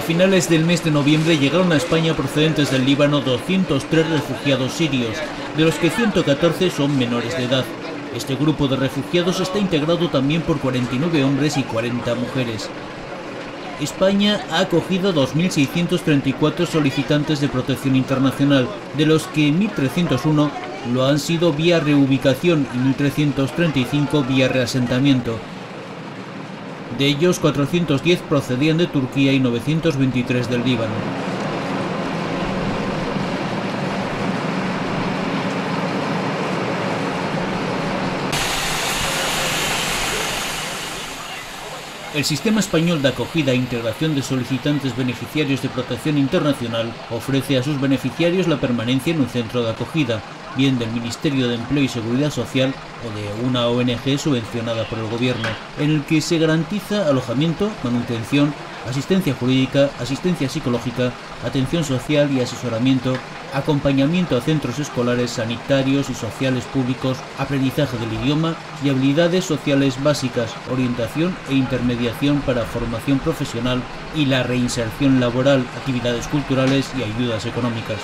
A finales del mes de noviembre llegaron a España procedentes del Líbano 203 refugiados sirios, de los que 114 son menores de edad. Este grupo de refugiados está integrado también por 49 hombres y 40 mujeres. España ha acogido 2.634 solicitantes de protección internacional, de los que 1.301 lo han sido vía reubicación y 1.335 vía reasentamiento. De ellos, 410 procedían de Turquía y 923 del Líbano. El sistema español de acogida e integración de solicitantes beneficiarios de protección internacional ofrece a sus beneficiarios la permanencia en un centro de acogida, bien del Ministerio de Empleo y Seguridad Social o de una ONG subvencionada por el Gobierno, en el que se garantiza alojamiento, manutención, asistencia jurídica, asistencia psicológica, atención social y asesoramiento, acompañamiento a centros escolares, sanitarios y sociales públicos, aprendizaje del idioma y habilidades sociales básicas, orientación e intermediación para formación profesional y la reinserción laboral, actividades culturales y ayudas económicas.